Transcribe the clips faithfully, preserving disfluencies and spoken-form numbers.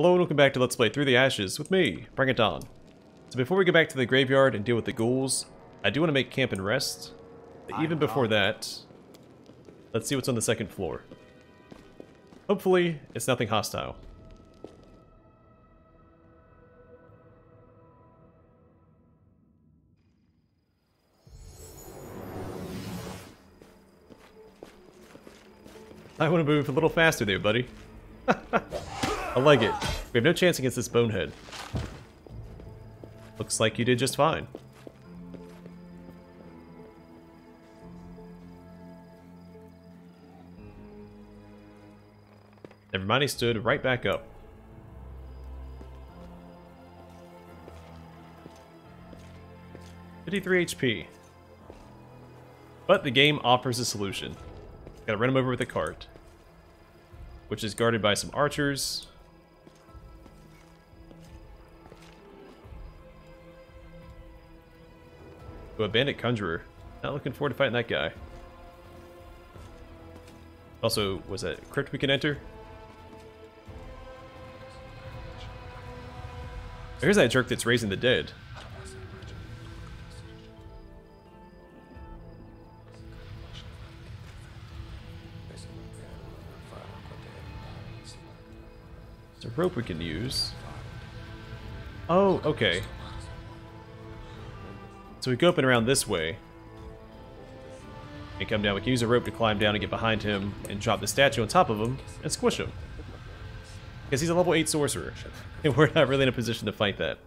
Hello and welcome back to Let's Play Through the Ashes with me, BringItDon. So before we go back to the graveyard and deal with the ghouls, I do want to make camp and rest. But even before that, let's see what's on the second floor. Hopefully, it's nothing hostile. I want to move a little faster there, buddy. I like it. We have no chance against this bonehead. Looks like you did just fine. Never mind, he stood right back up. fifty-three H P. But the game offers a solution. Gotta run him over with a cart, which is guarded by some archers. To a bandit conjurer. Not looking forward to fighting that guy. Also, was that a crypt we can enter? Here's that jerk that's raising the dead. There's a rope we can use. Oh, okay. So we go up and around this way and come down. We can use a rope to climb down and get behind him and drop the statue on top of him and squish him. Because he's a level eight sorcerer, and we're not really in a position to fight that.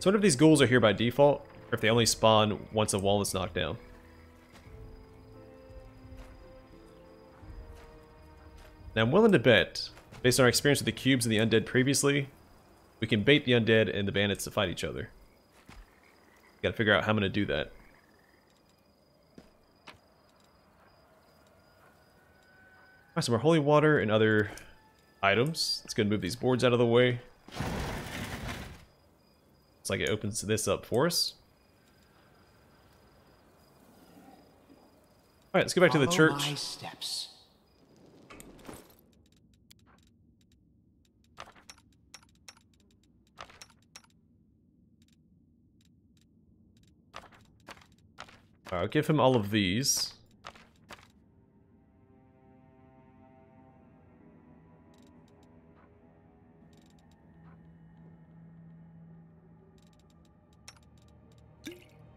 So I wonder if these ghouls are here by default, or if they only spawn once a wall is knocked down. Now I'm willing to bet, based on our experience with the cubes and the undead previously, we can bait the undead and the bandits to fight each other. Gotta figure out how I'm gonna do that. Alright, some more holy water and other items. Let's go and move these boards out of the way. Looks like it opens this up for us. Alright, let's go back to the church. My steps. Right, I'll give him all of these.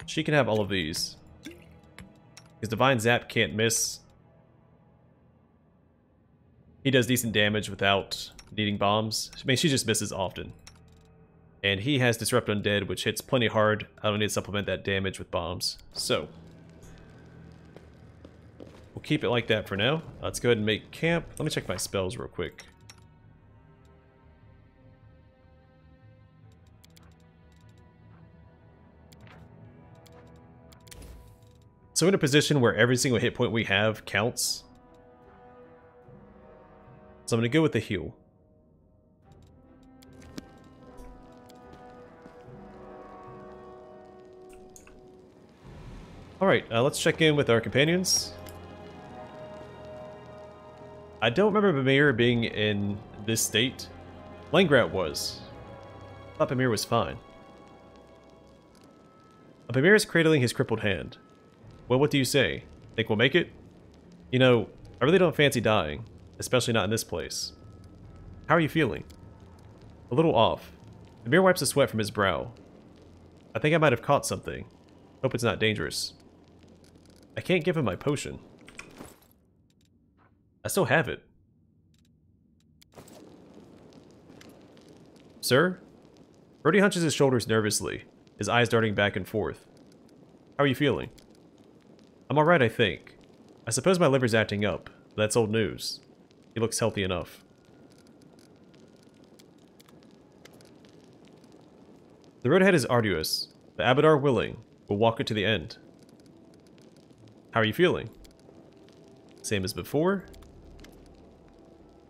She can have all of these. Because Divine Zap can't miss. He does decent damage without needing bombs. I mean, she just misses often. And he has Disrupt Undead, which hits plenty hard. I don't need to supplement that damage with bombs. So, we'll keep it like that for now. Let's go ahead and make camp. Let me check my spells real quick. So in a position where every single hit point we have counts. So I'm going to go with the heal. Alright, uh, let's check in with our companions. I don't remember Bamir being in this state. Langrat was. I thought Bamir was fine. Bamir is cradling his crippled hand. Well, what do you say? Think we'll make it? You know, I really don't fancy dying, especially not in this place. How are you feeling? A little off. Bamir wipes the sweat from his brow. I think I might have caught something. Hope it's not dangerous. I can't give him my potion. I still have it. Sir? Brody hunches his shoulders nervously, his eyes darting back and forth. How are you feeling? I'm alright, I think. I suppose my liver's acting up, but that's old news. He looks healthy enough. The road ahead is arduous, but Abadar willing, we'll walk it to the end. How are you feeling? Same as before?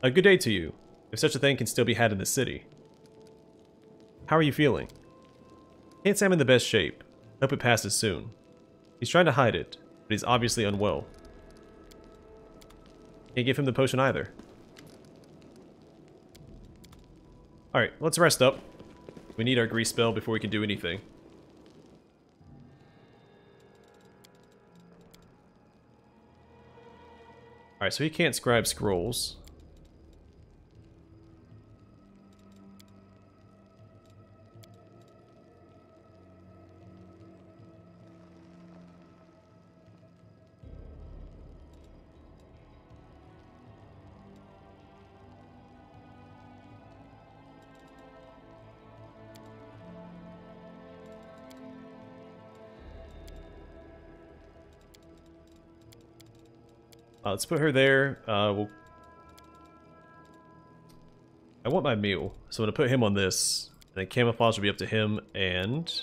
A good day to you, if such a thing can still be had in the city. How are you feeling? Can't say I'm in the best shape. Hope it passes soon. He's trying to hide it, but he's obviously unwell. Can't give him the potion either. Alright, let's rest up. We need our grease spell before we can do anything. Alright, so he can't scribe scrolls. Uh, let's put her there. Uh, we'll... I want my mule, so I'm going to put him on this. And then camouflage will be up to him and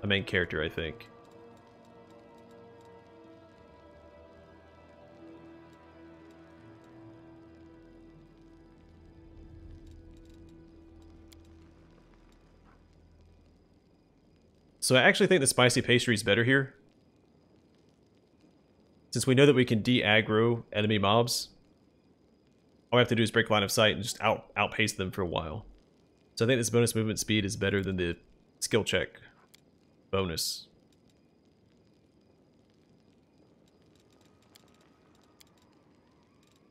a main character, I think. So I actually think the spicy pastry is better here. Since we know that we can de-aggro enemy mobs, all we have to do is break line of sight and just out outpace them for a while. So I think this bonus movement speed is better than the skill check bonus.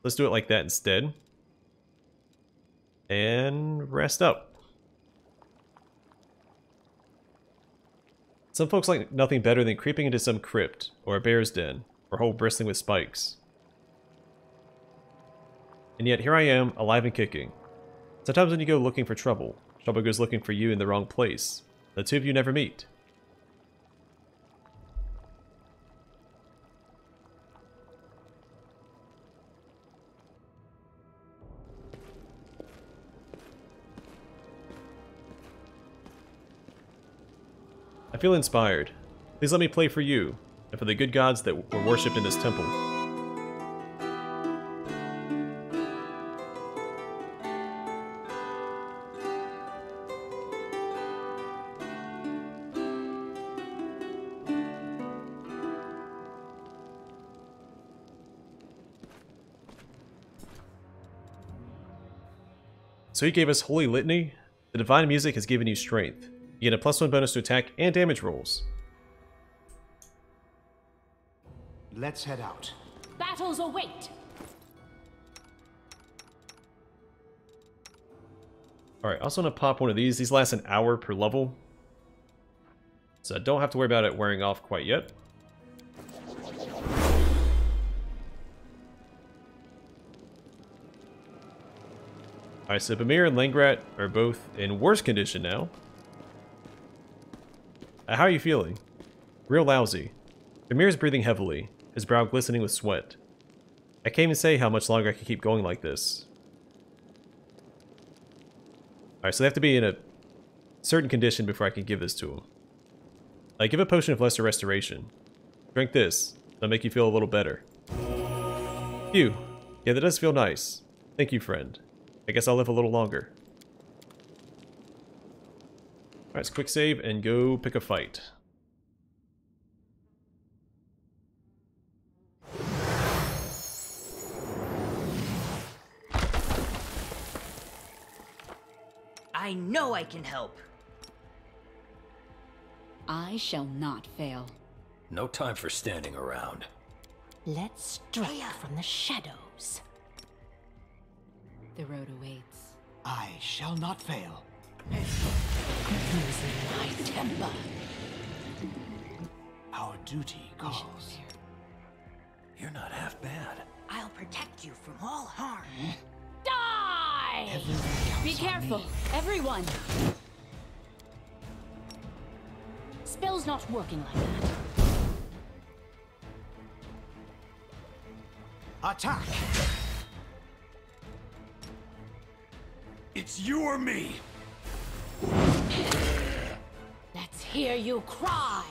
Let's do it like that instead. And rest up. Some folks like nothing better than creeping into some crypt or a bear's den. Or whole bristling with spikes. And yet here I am, alive and kicking. Sometimes when you go looking for trouble, trouble goes looking for you in the wrong place. The two of you never meet. I feel inspired. Please let me play for you. And for the good gods that were worshipped in this temple. So he gave us Holy Litany. The Divine Music has given you strength. You get a plus one bonus to attack and damage rolls. Let's head out. Battles await. All right, I also want to pop one of these. These last an hour per level. So I don't have to worry about it wearing off quite yet. All right, so Bamir and Langrat are both in worse condition now. How are you feeling? Real lousy. Bamir is breathing heavily. His brow glistening with sweat. I can't even say how much longer I can keep going like this. Alright, so they have to be in a certain condition before I can give this to them. I give a potion of lesser restoration. Drink this. That'll make you feel a little better. Phew. Yeah, that does feel nice. Thank you, friend. I guess I'll live a little longer. Alright, let's quick save and go pick a fight. I know I can help. I shall not fail. No time for standing around. Let's strike from the shadows. The road awaits. I shall not fail. Losing my temper. Our duty calls. You're not half bad. I'll protect you from all harm. Huh? Die! Be careful, me. Everyone! Spell's not working like that. Attack! It's you or me! Let's hear you cry!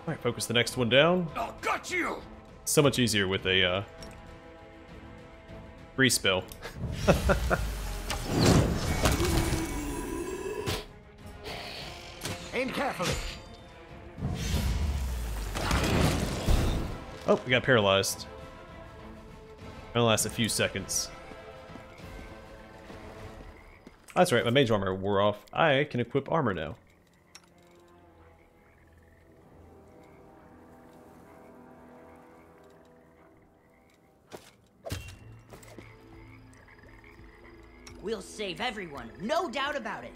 Alright, focus the next one down. I'll cut you! So much easier with a, uh... free spell. Aim carefully! Oh, we got paralyzed. Gonna last a few seconds. That's right, my mage armor wore off. I can equip armor now. We'll save everyone, no doubt about it.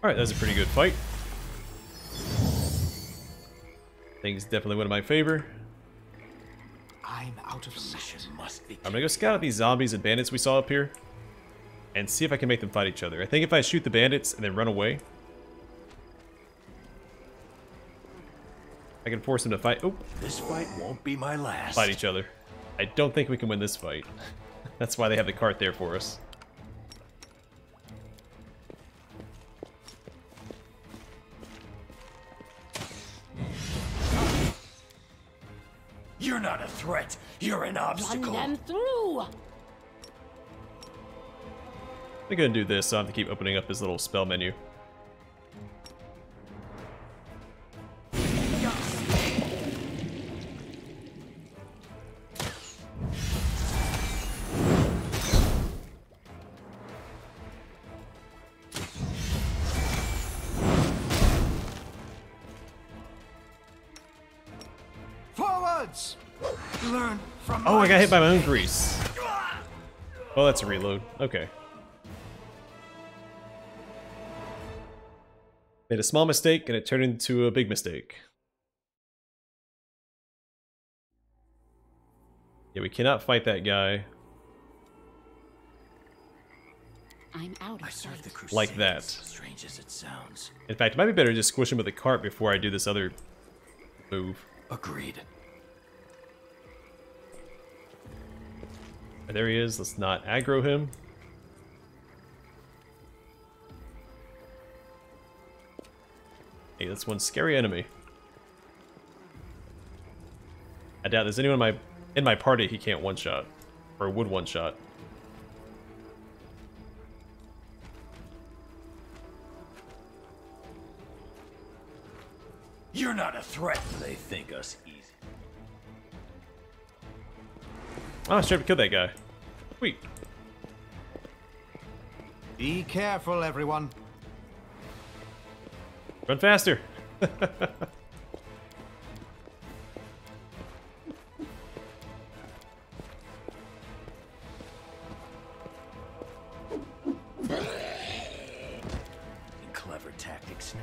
Alright, that was a pretty good fight. Things definitely went in my favor. I'm out of sight. Must be. I'm gonna go scout out these zombies and bandits we saw up here and see if I can make them fight each other. I think if I shoot the bandits and then run away, I can force them to fight. Oh, this fight won't be my last. Fight each other. I don't think we can win this fight. That's why they have the cart there for us. You're not a threat. You're an obstacle. Run them through. I'm gonna do this. So I have to keep opening up his little spell menu. Oh, I got hit by my own grease. Oh, that's a reload. Okay. Made a small mistake and it turned into a big mistake. Yeah, we cannot fight that guy. I'm out of like that. Strange as it sounds. In fact, it might be better to just squish him with a cart before I do this other move. Agreed. There he is. Let's not aggro him. Hey, that's one scary enemy. I doubt there's anyone in my in my party he can't one-shot or would one-shot. You're not a threat. They think us easy. Oh, I should have killed that guy. Wait. Be careful, everyone. Run faster. Clever tactics now.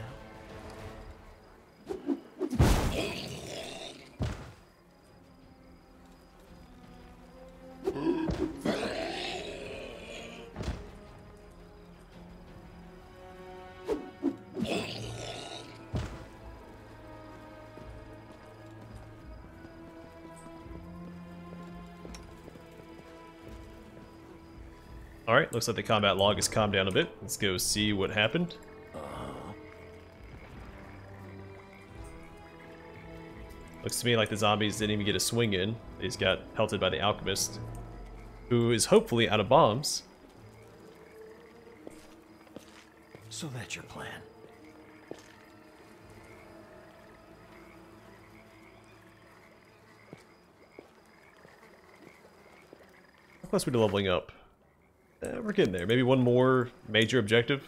Alright, looks like the combat log has calmed down a bit. Let's go see what happened. Uh-huh. Looks to me like the zombies didn't even get a swing in. They just got pelted by the alchemist, who is hopefully out of bombs. So that's your plan. How close are we to leveling up? Uh, we're getting there. Maybe one more major objective.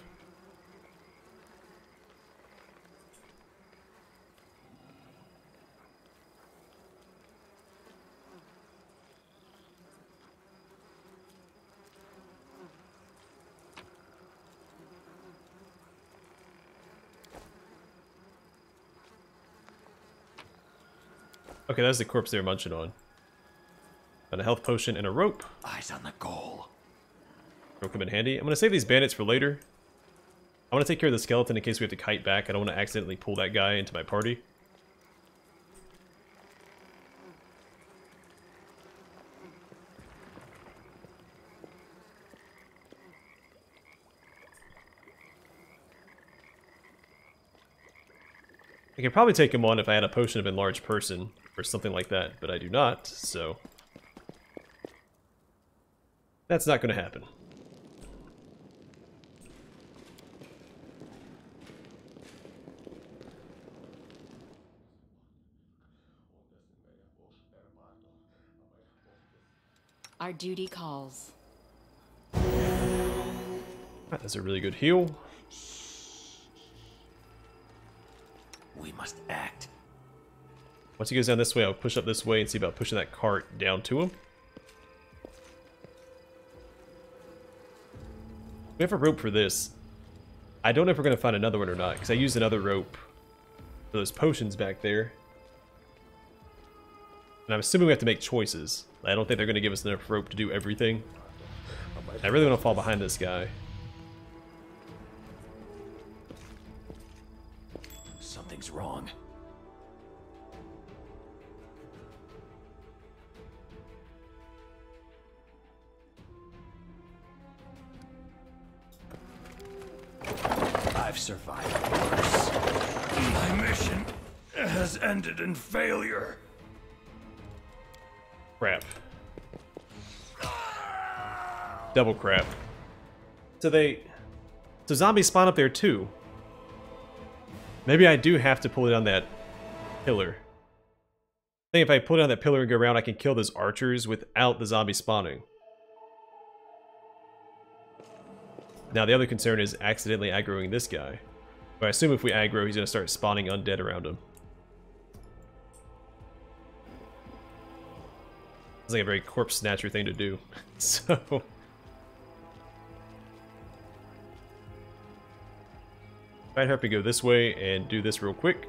Okay, that's the corpse they're munching on. Got a health potion and a rope. Eyes on the goal. It'll come in handy. I'm going to save these bandits for later. I want to take care of the skeleton in case we have to kite back. I don't want to accidentally pull that guy into my party. I could probably take him on if I had a potion of enlarged person or something like that, but I do not, so that's not going to happen. Our duty calls. That is a really good heal. We must act. Once he goes down this way, I'll push up this way and see about pushing that cart down to him. We have a rope for this. I don't know if we're going to find another one or not, because I used another rope for those potions back there. And I'm assuming we have to make choices. I don't think they're going to give us enough rope to do everything. I really want to fall behind this guy. Something's wrong. I've survived worse. My mission has ended in failure. Crap. Double crap. So they... So zombies spawn up there too. Maybe I do have to pull down that pillar. I think if I pull down that pillar and go around, I can kill those archers without the zombie spawning. Now the other concern is accidentally aggroing this guy. But I assume if we aggro, he's going to start spawning undead around him. It's like a very corpse snatcher thing to do. So... I'd help you go this way and do this real quick.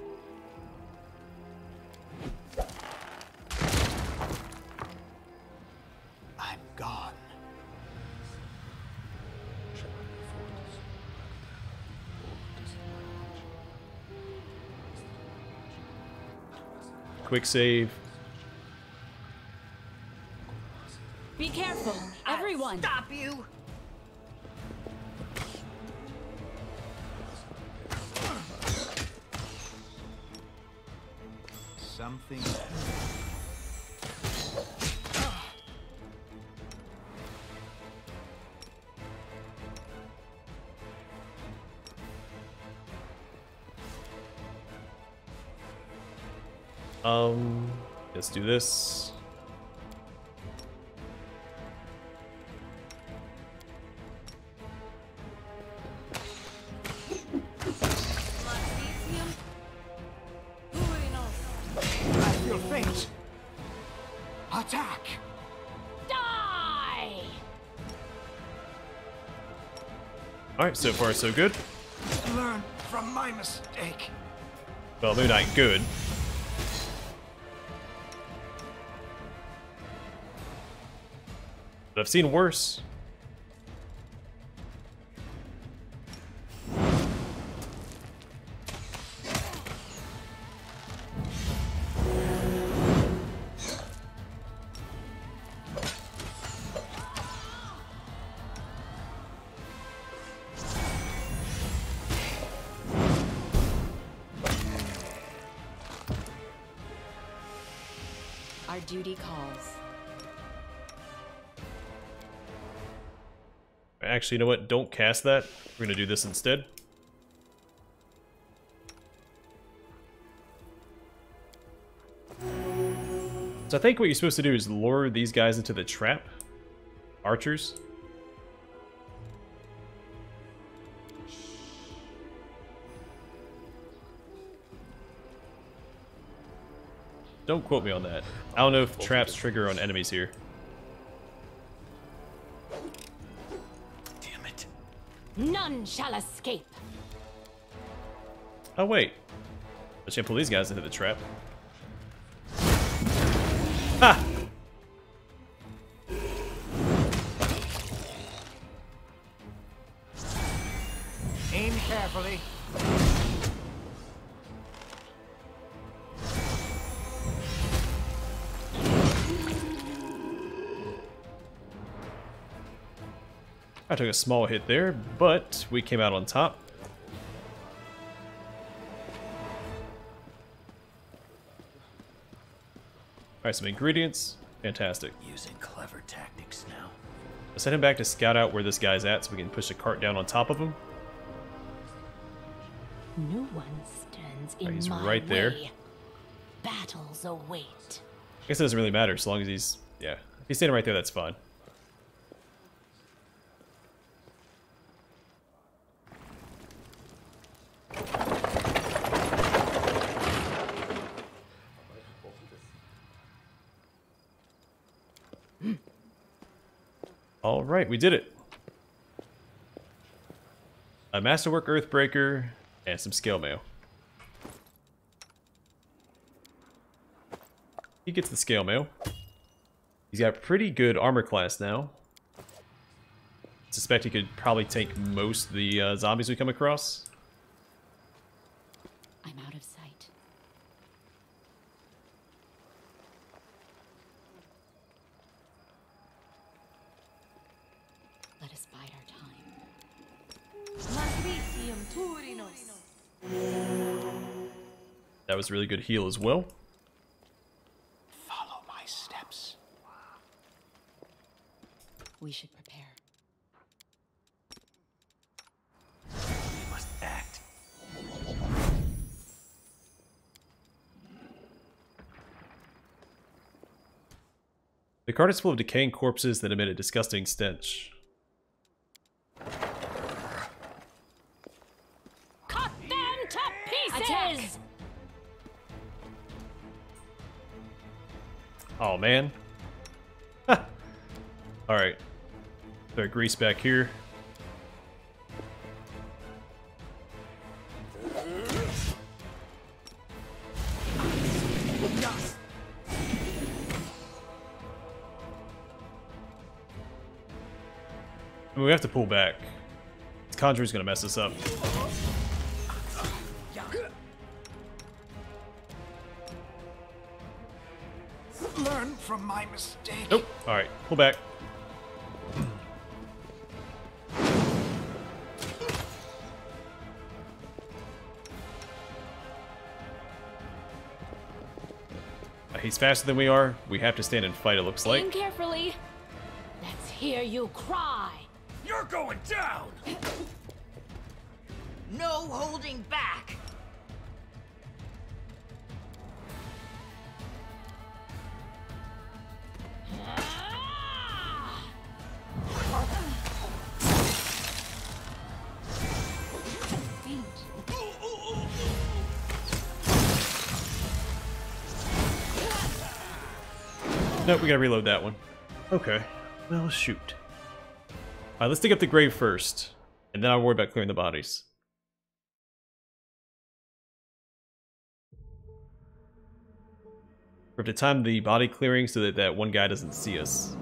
I'm gone. Quick save. Be careful, everyone. I'll stop you. Something. Um, let's do this. So far, so good. Learn from my mistake. Well, maybe not good. But I've seen worse. Duty calls. Actually, you know what? Don't cast that. We're gonna do this instead. So I think what you're supposed to do is lure these guys into the trap. Archers. Don't quote me on that. I don't know if traps trigger on enemies here. Damn it. None shall escape. Oh wait. I should pull these guys into the trap. Ha! Aim carefully. I took a small hit there, but we came out on top. Alright, some ingredients. Fantastic. Using clever tactics now. I'll send him back to scout out where this guy's at so we can push the cart down on top of him. No one stands in my way. He's right there. Battles await. I guess it doesn't really matter as long as he's Yeah, if he's standing right there, that's fine. All right, we did it. A masterwork earthbreaker and some scale mail. He gets the scale mail. He's got pretty good armor class now. I suspect he could probably take most of the uh, zombies we come across. I'm out of sight. Let us bide our time. That was a really good heal as well. Follow my steps. We should prepare. We must act. The cart is full of decaying corpses that emit a disgusting stench. Oh man. Ha. All right. Throw grease back here. And we have to pull back. This conjure's gonna mess us up. Learn from my mistake. Nope. All right, pull back. Uh, he's faster than we are. We have to stand and fight. It looks like. Aim carefully. Let's hear you cry. You're going down. No holding back. Nope, we gotta reload that one. Okay, well, shoot. Alright, let's dig up the grave first, and then I'll worry about clearing the bodies. We have to time the body clearing so that that one guy doesn't see us.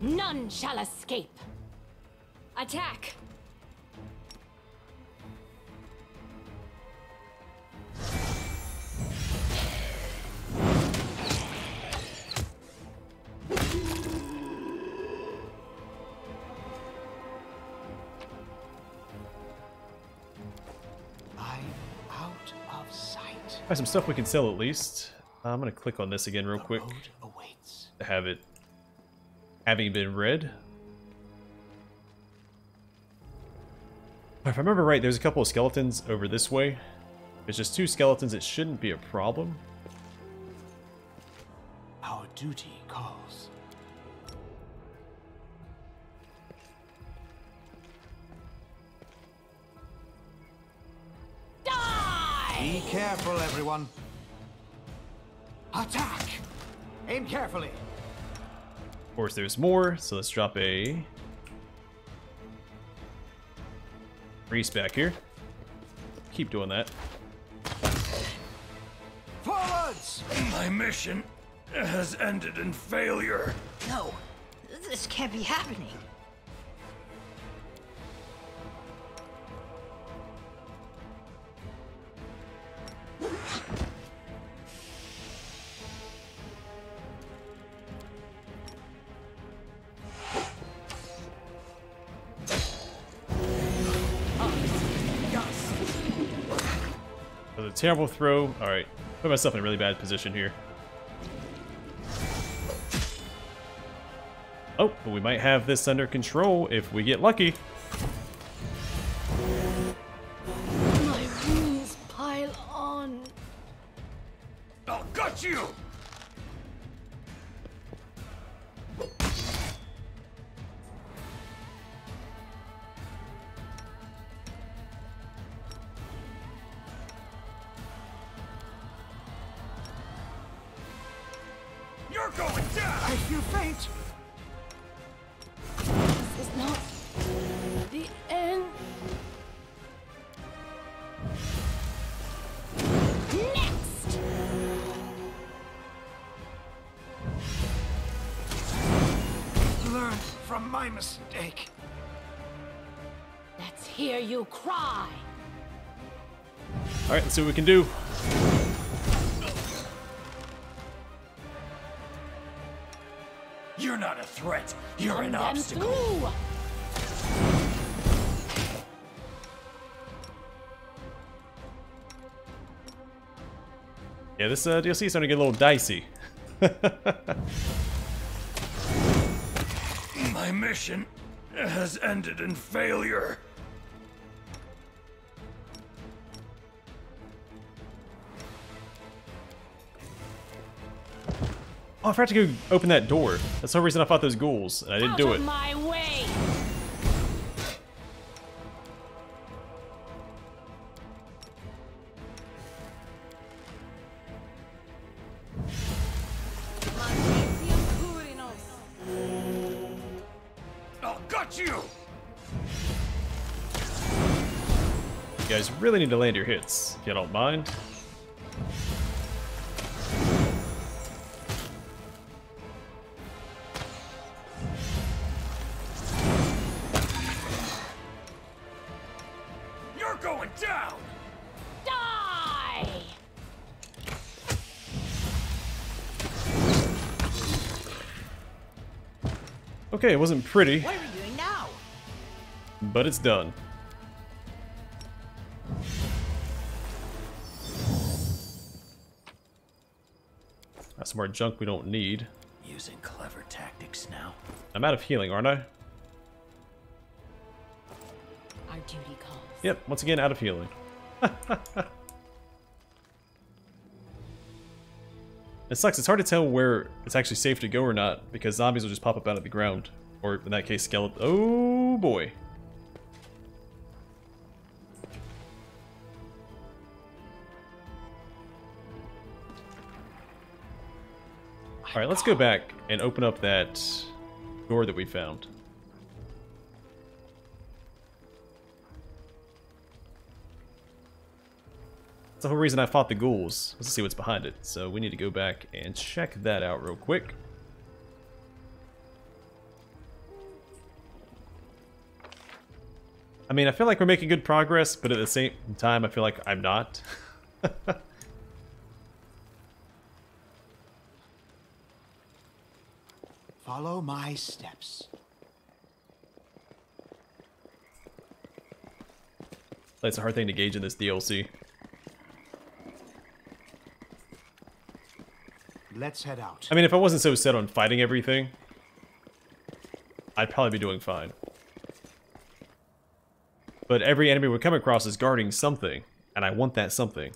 None shall escape. Attack! Some stuff we can sell at least. Uh, I'm gonna click on this again real quick to have it having been read. If I remember right, there's a couple of skeletons over this way. There's just two skeletons. It shouldn't be a problem. Our duty calls. Be careful, everyone. Attack! Aim carefully. Of course, there's more, so let's drop a grease back here. Keep doing that. Forwards! My mission has ended in failure. No, this can't be happening. Terrible throw. Alright, put myself in a really bad position here. Oh, but we might have this under control if we get lucky. about you? You're going down! I feel faint! This is not the end. Next! Learn from my mistake. Let's hear you cry. Alright, let's see what we can do. You're not a threat. You're Run an obstacle. Through. Yeah, this uh, D L C is starting to get a little dicey. My mission has ended in failure. Oh, I forgot to go open that door. That's the whole reason I fought those ghouls, and I didn't Out do it. Of my way. I'll cut you. You guys really need to land your hits, if you don't mind. Okay, it wasn't pretty. What are we doing now? But it's done. That's some more junk we don't need. Using clever tactics now. I'm out of healing, aren't I? Our duty calls. Yep, once again out of healing. It sucks, it's hard to tell where it's actually safe to go or not, because zombies will just pop up out of the ground. Or, in that case, skeleton- oh boy! Alright, let's go back and open up that door that we found. That's the whole reason I fought the ghouls. Let's see what's behind it. So we need to go back and check that out real quick. I mean, I feel like we're making good progress, but at the same time, I feel like I'm not. Follow my steps. That's a hard thing to gauge in this D L C. Let's head out. I mean, if I wasn't so set on fighting everything, I'd probably be doing fine. But every enemy we come across is guarding something, and I want that something.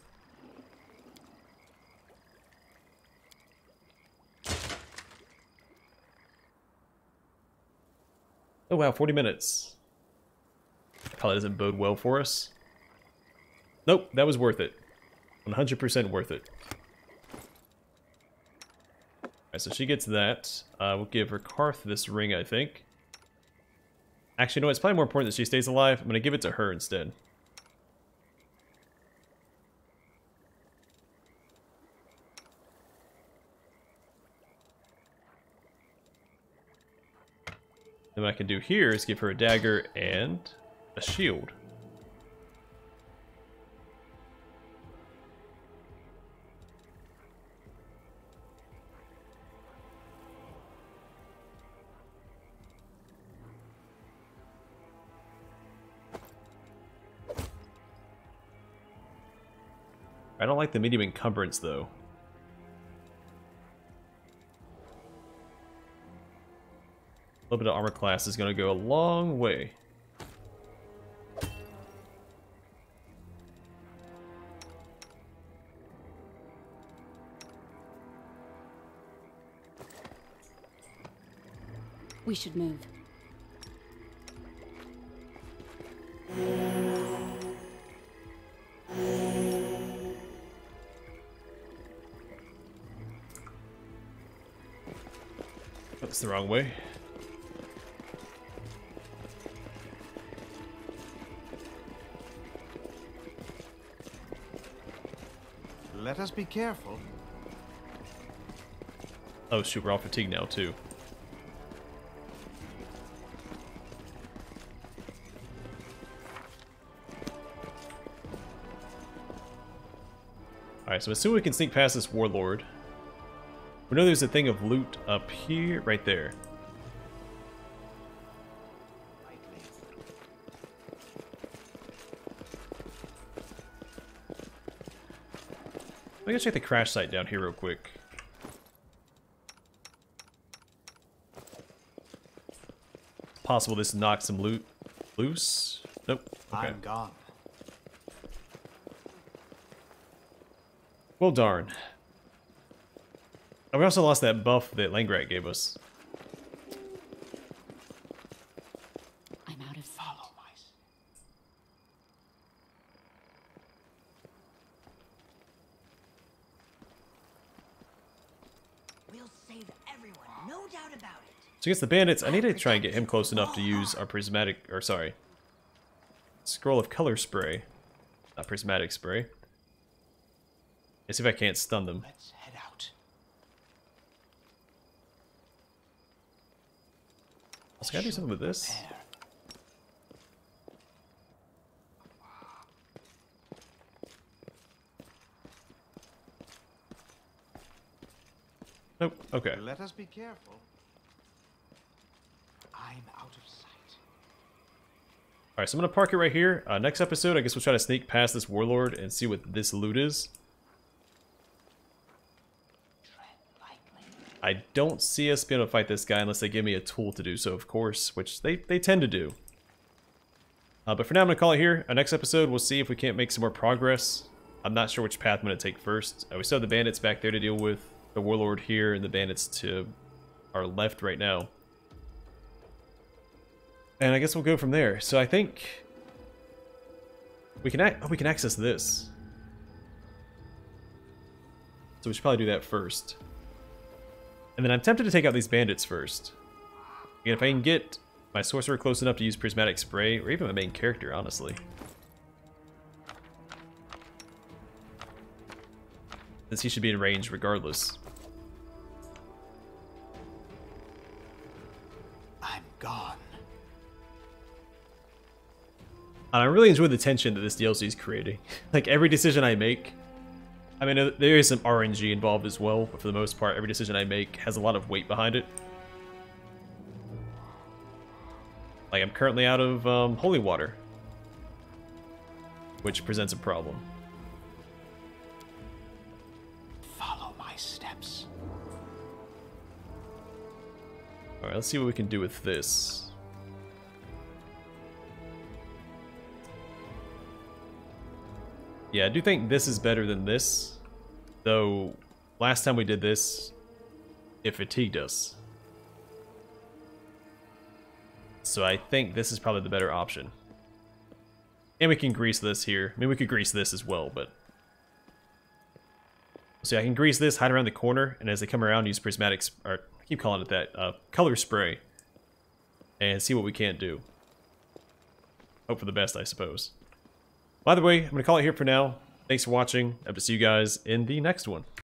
Oh wow, forty minutes. That probably doesn't bode well for us. Nope, that was worth it. one hundred percent worth it. Alright, so she gets that. Uh, we'll give her Karth this ring, I think. Actually, no, it's probably more important that she stays alive. I'm going to give it to her instead. And what I can do here is give her a dagger and a shield. I don't like the medium encumbrance, though. A little bit of armor class is going to go a long way. We should move. That's the wrong way. Let us be careful. Oh, shoot, we're all fatigued now, too. Alright, so assume we can sneak past this warlord. We know there's a thing of loot up here, right there. I'm gonna check the crash site down here real quick. It's possible this knocks some loot loose. Nope. Okay. I'm gone. Well, darn. And we also lost that buff that Langrat gave us. I'm out of sight. Follow my... We'll save everyone, no doubt about it. So against the bandits, I need to try and get him close enough to use our prismatic, or sorry, scroll of color spray, not prismatic spray. Let's see if I can't stun them. Let's head out. Also, gotta do something with this. Nope. Okay. Let us be careful. I'm out of sight. All right, so I'm gonna park it right here. Uh, next episode, I guess we'll try to sneak past this warlord and see what this loot is. I don't see us being able to fight this guy unless they give me a tool to do so, of course, which they, they tend to do. Uh, but for now, I'm going to call it here. Our next episode, we'll see if we can't make some more progress. I'm not sure which path I'm going to take first. Uh, we still have the bandits back there to deal with, the warlord here, and the bandits to our left right now. And I guess we'll go from there. So I think we can, oh, we can access this. So we should probably do that first. And then I'm tempted to take out these bandits first. Again, if I can get my sorcerer close enough to use prismatic spray, or even my main character, honestly. Since he should be in range regardless. I'm gone. And I really enjoy the tension that this D L C is creating. Like, every decision I make, I mean, there is some R N G involved as well, but for the most part, every decision I make has a lot of weight behind it. Like, I'm currently out of um, holy water, which presents a problem. Follow my steps. All right, let's see what we can do with this. Yeah, I do think this is better than this, though last time we did this, it fatigued us. So I think this is probably the better option. And we can grease this here. I mean, we could grease this as well, but... So yeah, I can grease this, hide around the corner, and as they come around, use prismatic... Or I keep calling it that. Uh, color spray. And see what we can't do. Hope for the best, I suppose. By the way, I'm going to call it here for now. Thanks for watching. I hope to see you guys in the next one.